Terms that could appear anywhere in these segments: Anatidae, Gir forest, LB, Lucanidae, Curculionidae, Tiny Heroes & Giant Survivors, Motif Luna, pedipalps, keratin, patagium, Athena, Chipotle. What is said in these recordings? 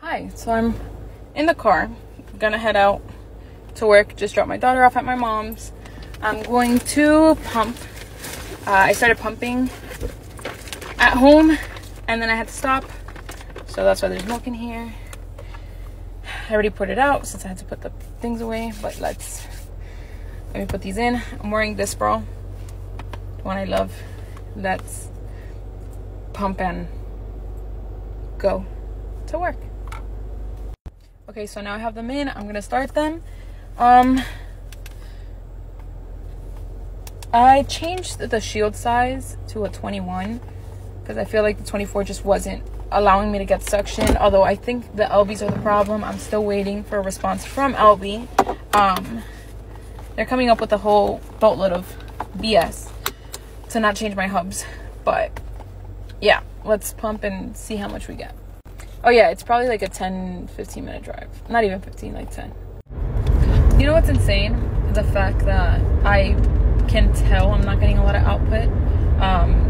Hi, so I'm in the car. I'm gonna head out to work. Just dropped my daughter off at my mom's. I'm going to pump. I started pumping at home and then I had to stop. So that's why there's milk in here. I already poured it out since I had to put the things away, but let me put these in. I'm wearing this bra, the one I love. Let's pump and go to work. Okay, so now I have them in. I'm gonna start them. I changed the shield size to a 21 because I feel like the 24 just wasn't allowing me to get suction, although I think the LBs are the problem. I'm still waiting for a response from LB. They're coming up with a whole boatload of BS to not change my hubs, but yeah, let's pump and see how much we get. Oh yeah, it's probably like a 10-15 minute drive, not even 15, like 10. You know what's insane? The fact that I can tell I'm not getting a lot of output.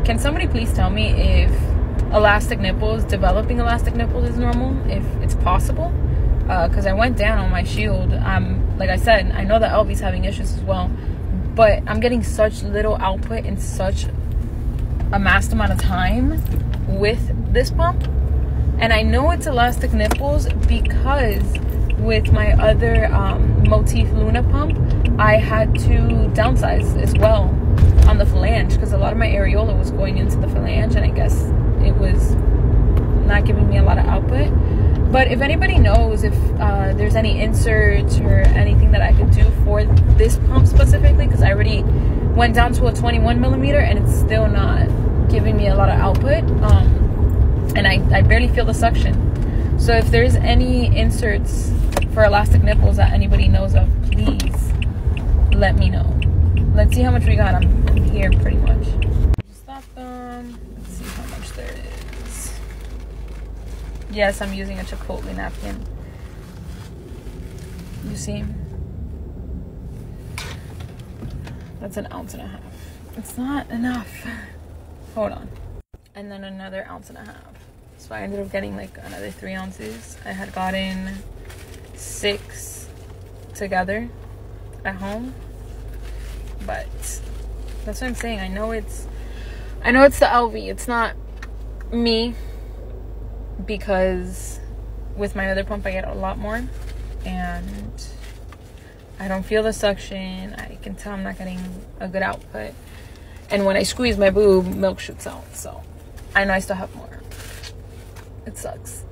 Can somebody please tell me if elastic nipples, developing elastic nipples, is normal, if it's possible? Because I went down on my shield. Like I said, I know that LB's having issues as well, but I'm getting such little output in such a massive amount of time with this pump. And I know it's elastic nipples because with my other Motif Luna pump, I had to downsize as well on the phalange because a lot of my areola was going into the phalange, and I guess it was not giving me a lot of output. But if anybody knows if there's any inserts or anything that I could do for this pump specifically, because I already went down to a 21 millimeter and it's still not giving me a lot of output, and I barely feel the suction. So if there's any inserts for elastic nipples that anybody knows of, please let me know. Let's see how much we got. I'm here pretty much. Stop them. Let's see how much there is. Yes, I'm using a Chipotle napkin. You see? That's an ounce and a half. It's not enough. Hold on. And then another ounce and a half. So I ended up getting like another 3 ounces. I had gotten 6 together at home, but that's what I'm saying. I know it's the LV. It's not me, because with my other pump I get a lot more and I don't feel the suction. I can tell I'm not getting a good output, and when I squeeze my boob, milk shoots out. So I know I still have more. It sucks.